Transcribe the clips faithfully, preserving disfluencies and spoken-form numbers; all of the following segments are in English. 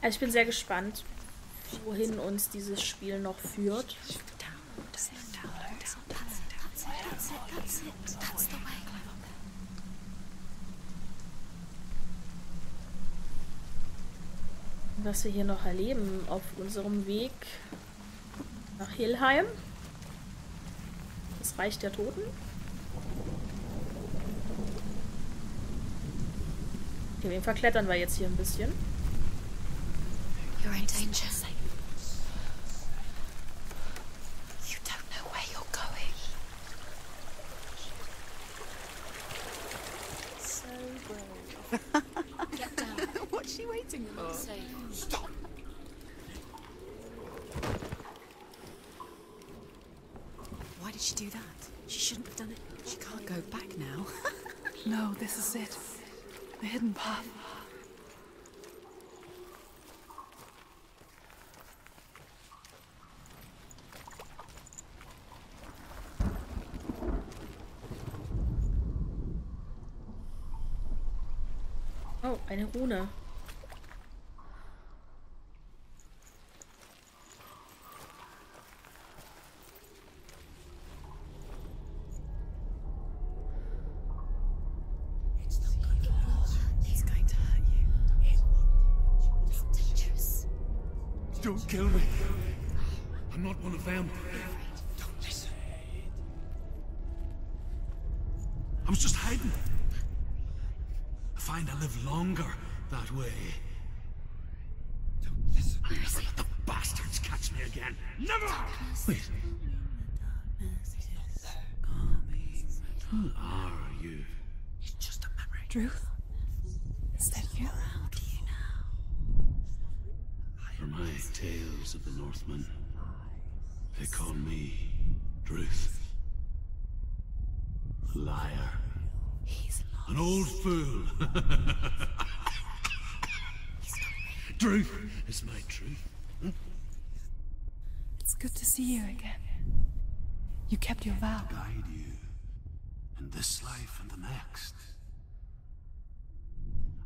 Also ich bin sehr gespannt, wohin uns dieses Spiel noch führt. Was wir hier noch erleben auf unserem Weg nach Helheim. Das Reich der Toten. Okay, wen verklettern wir jetzt hier ein bisschen? You're in danger. You don't know where you're going. So brave. Get down. What's she waiting for? Stop. Why did she do that? She shouldn't have done it. She can't go back now. No, this is it. The hidden path. Oh, eine Rune. Don't kill me. I'm not one of them. Don't listen. I was just hiding. I find I live longer that way. Don't listen. I'm never let the bastards catch me again. Never! Wait. Who are you? It's just a memory. Druth? Is that you? For my tales of the Northmen, they call me Druth. A liar. An old fool. Druth is my truth. Hmm? It's good to see you again. You kept your vow. I guide you in this life and the next.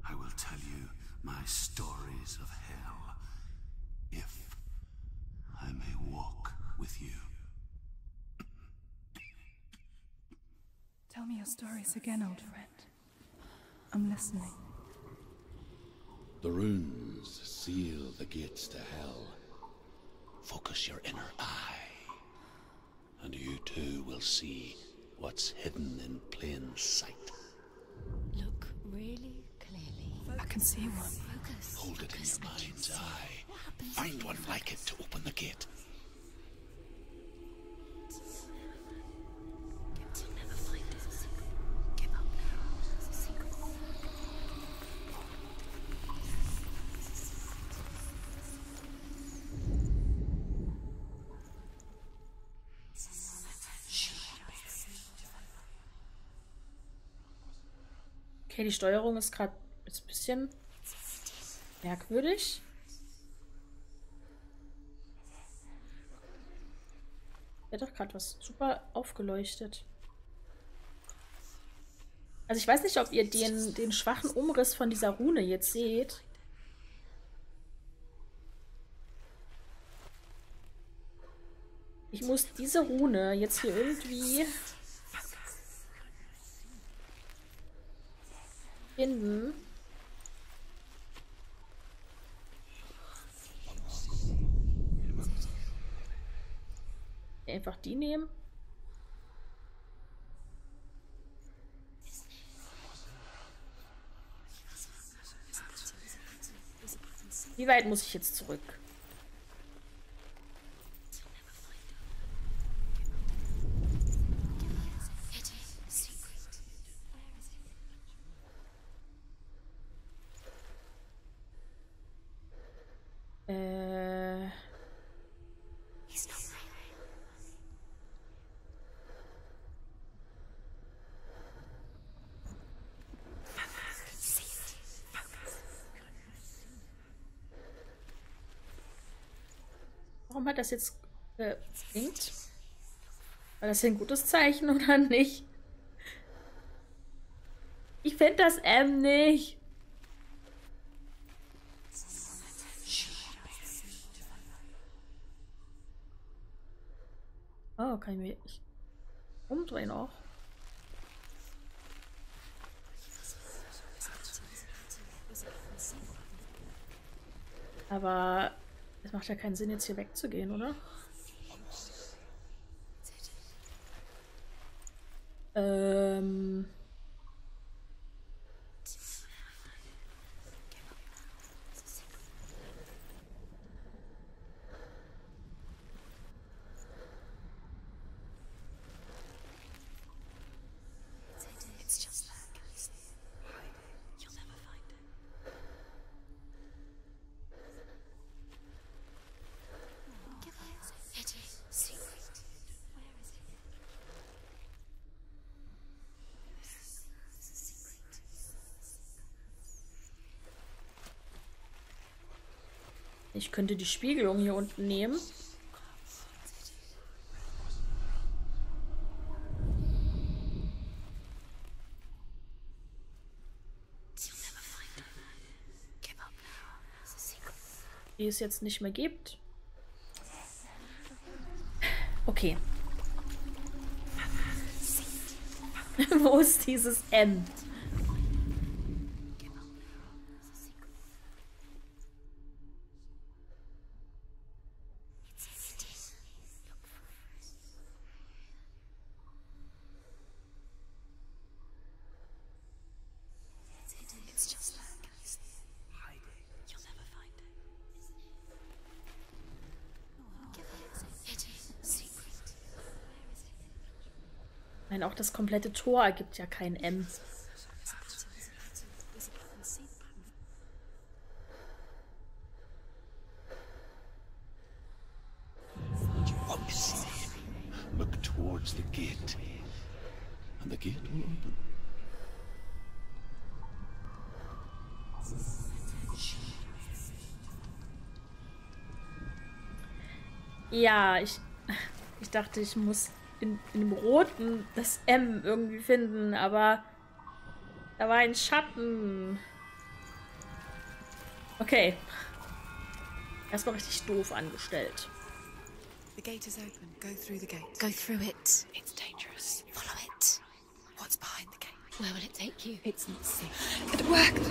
I will tell you my stories of hell. If I may walk with you. Tell me your stories again, old friend. I'm listening. The runes seal the gates to hell. Focus your inner eye, and you too will see what's hidden in plain sight. Look really clearly. I can see one. Focus. Hold it in your mind's eye. Find one like it to open the gate. Okay, die Steuerung ist gerade ein bisschen merkwürdig. Der hat doch gerade was super aufgeleuchtet. Also ich weiß nicht, ob ihr den, den schwachen Umriss von dieser Rune jetzt seht. Ich muss diese Rune jetzt hier irgendwie finden. Einfach die nehmen. Wie weit muss ich jetzt zurück? Warum hat das jetzt äh, blinkt? War das ein gutes Zeichen oder nicht? Ich finde das M nicht. Oh, kann ich mich umdrehen auch? Aber es macht ja keinen Sinn, jetzt hier wegzugehen, oder? Ähm... Ich könnte die Spiegelung hier unten nehmen. Die es jetzt nicht mehr gibt. Okay. Wo ist dieses End? Auch das komplette Tor ergibt ja kein M. Look towards the gate. And the gate will open. Ja, ich ich dachte, ich muss In, in dem Roten das M irgendwie finden, aber da war ein Schatten. Okay. Erstmal richtig doof angestellt. The gate is open. Go through the gate. Go through it. It's dangerous. Follow it. What's behind the gate? Where will it take you? It's not safe. It worked.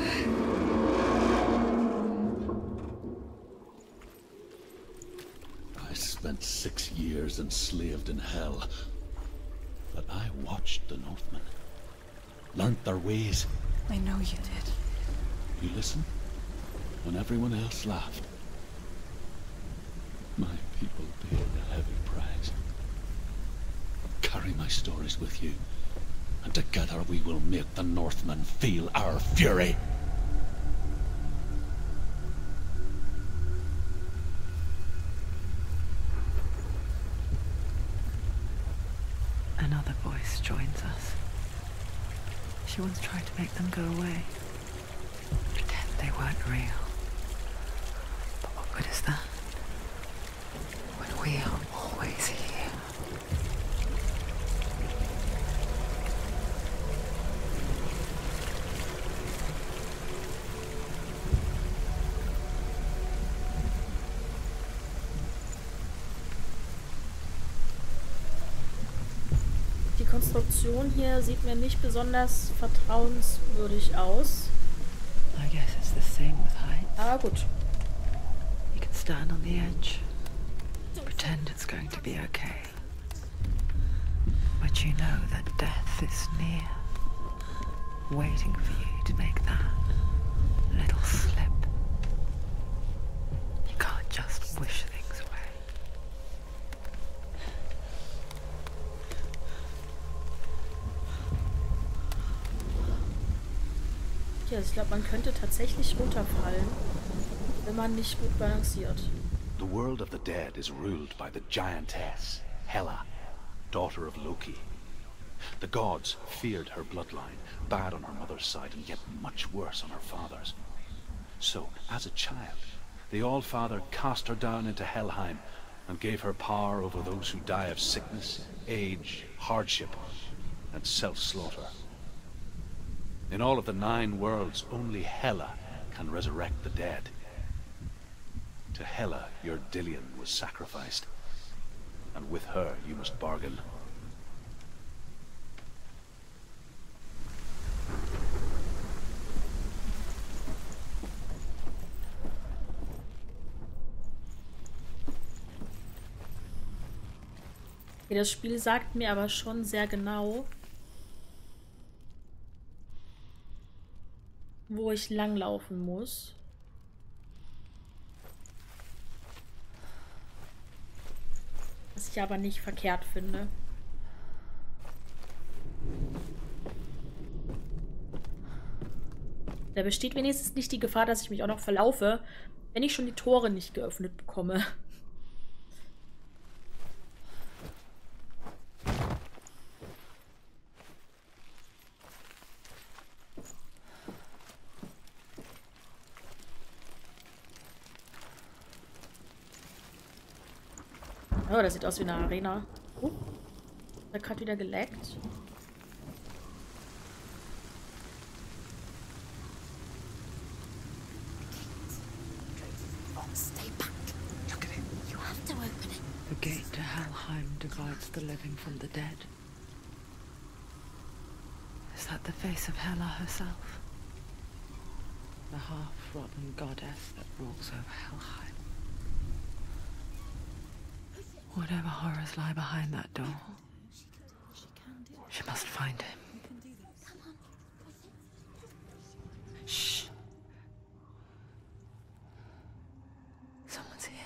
Spent six years enslaved in hell, but I watched the Northmen, learnt their ways. I know you did. You listened when everyone else laughed. My people paid a heavy price. Carry my stories with you, and together we will make the Northmen feel our fury. Joins us. She once tried to make them go away. Pretend they weren't real. But what good is that? When we are always here. Die Konstruktion hier sieht mir nicht besonders vertrauenswürdig aus. I guess it's the same with heights. Aber gut. You can stand on the edge. Pretend it's going to be okay. But you know that death is near. Waiting for you to make that little slip. You can't just wish things. Also ich glaube, man könnte tatsächlich runterfallen, wenn man nicht gut balanciert. The world of the dead is ruled by the giantess Hela, daughter of Loki. The gods feared her bloodline, bad on her mother's side and yet much worse on her father's. So, as a child, the All-Father cast her down into Helheim and gave her power over those who die of sickness, age, hardship and self-slaughter. In all of the nine worlds, only Hela can resurrect the dead. To Hela, your Dillian was sacrificed. and with her you must bargain. Das Spiel sagt mir aber schon sehr genau, wo ich langlaufen muss. Was ich aber nicht verkehrt finde. Da besteht wenigstens nicht die Gefahr, dass ich mich auch noch verlaufe, wenn ich schon die Tore nicht geöffnet bekomme. Oh, das sieht aus wie eine Arena. Oh, da hat gerade wieder geleckt. The gate to Helheim divides the living from the dead. Is that the face of Hela herself? The half-rotten goddess that rules over Helheim. Whatever horrors lie behind that door, she must find him. Shh. Someone's here.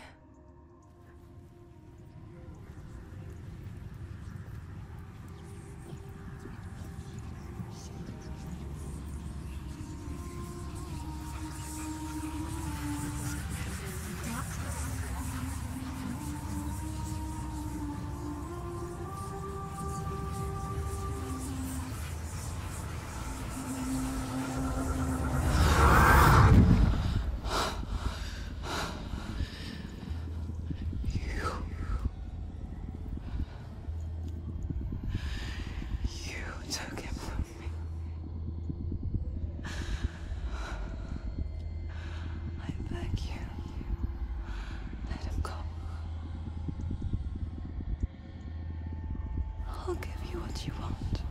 What you want.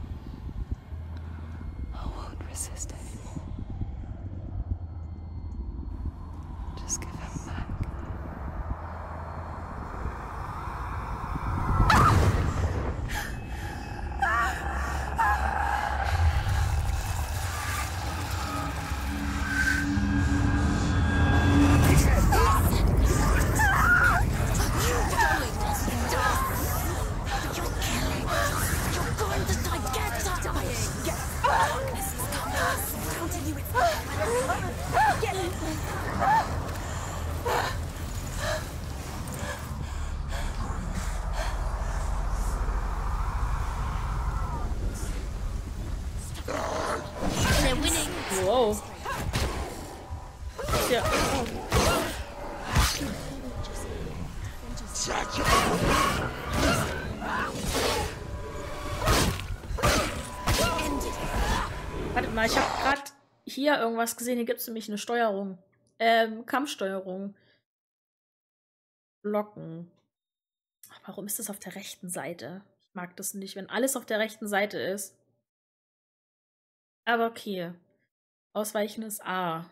I won't resist anymore. Just give him back. Hier irgendwas gesehen, hier gibt es nämlich eine Steuerung. Ähm, Kampfsteuerung. Blocken. Warum ist das auf der rechten Seite? Ich mag das nicht, wenn alles auf der rechten Seite ist. Aber okay. Ausweichen ist A.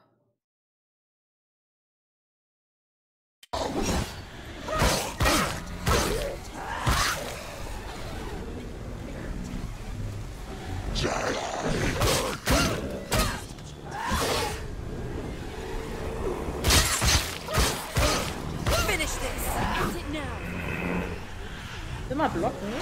Immer blocken.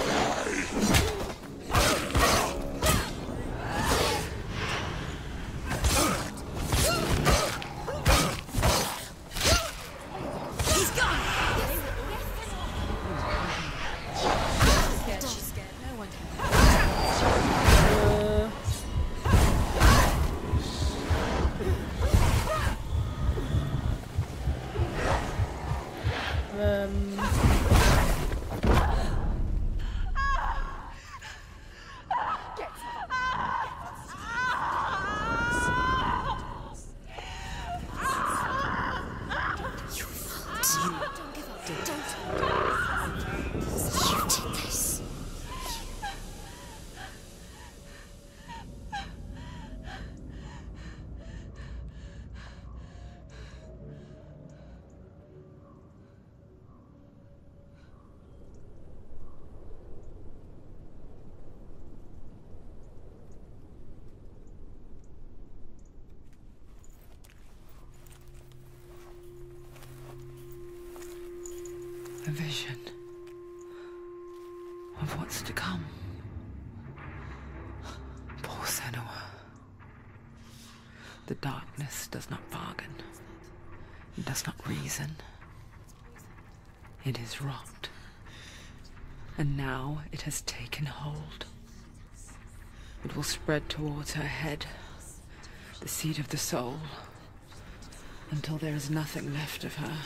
a vision of what's to come. Poor Senua. The darkness does not bargain. It does not reason. It is wrought. And now it has taken hold. It will spread towards her head, the seat of the soul, until there is nothing left of her.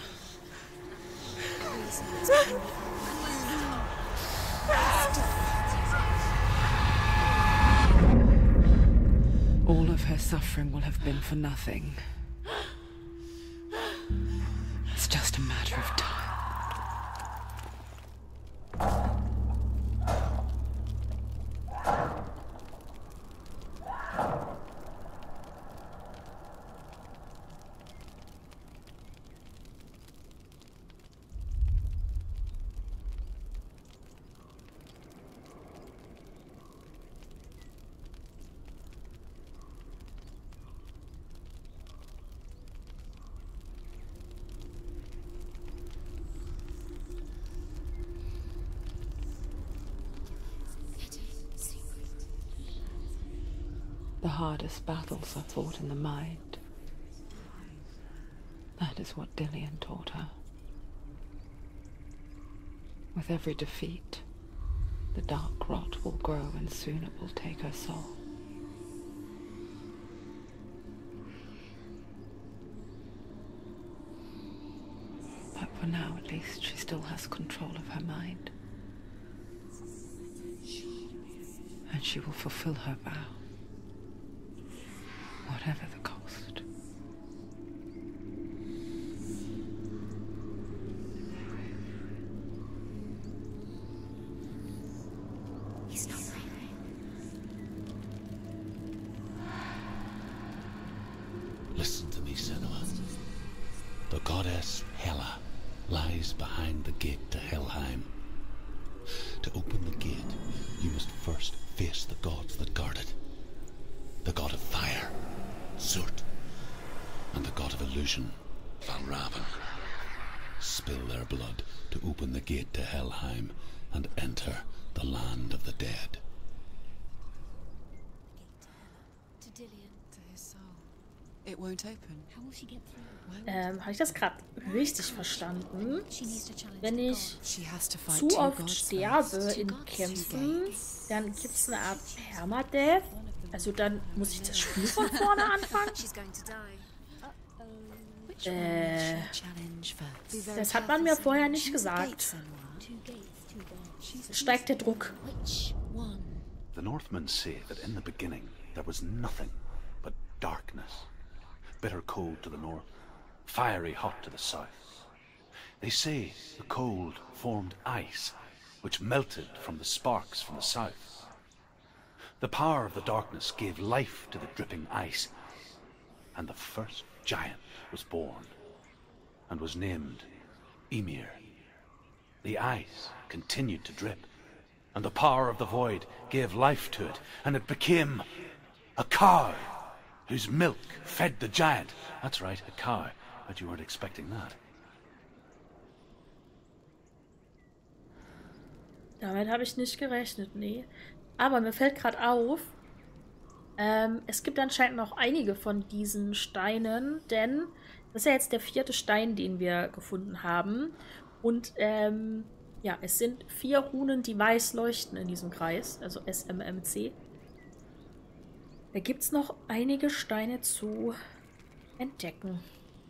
All of her suffering will have been for nothing. It's just a matter of time. The hardest battles are fought in the mind. That is what Dillian taught her. With every defeat, the dark rot will grow and soon it will take her soul. But for now, at least, she still has control of her mind. And she will fulfill her vow. Whatever the cost. He's not right. Listen to me, Senua. The goddess Hela lies behind the gate to Helheim. To open the gate, you must first face the gods that guard it. The god of fire, Druth, and the god of illusion, Valravn. Spill their blood to open the gate to Helheim and enter the land of the dead. To Dillian, to his soul. It won't open. How will she get through? Ähm, habe ich das gerade richtig verstanden? Wenn ich zu oft sterbe in Kämpfen, dann gibt's eine Art Permadeath. Also dann muss ich das Spiel von vorne anfangen? Äh, das hat man mir vorher nicht gesagt. Steigt der Druck. The Northmen say that in the beginning there was nothing but darkness. Bitter cold to the north, fiery hot to the south. They say the cold formed ice, which melted from the sparks from the south. The power of the darkness gave life to the dripping ice, and the first giant was born, and was named Ymir. The ice continued to drip, and the power of the void gave life to it, and it became a cow, whose milk fed the giant. That's right, a cow, but you weren't expecting that. Damit habe ich nicht gerechnet, nee. Aber mir fällt gerade auf, ähm, es gibt anscheinend noch einige von diesen Steinen, denn das ist ja jetzt der vierte Stein, den wir gefunden haben. Und ähm, ja, es sind vier Runen, die weiß leuchten in diesem Kreis, also S M M C. Da gibt es noch einige Steine zu entdecken.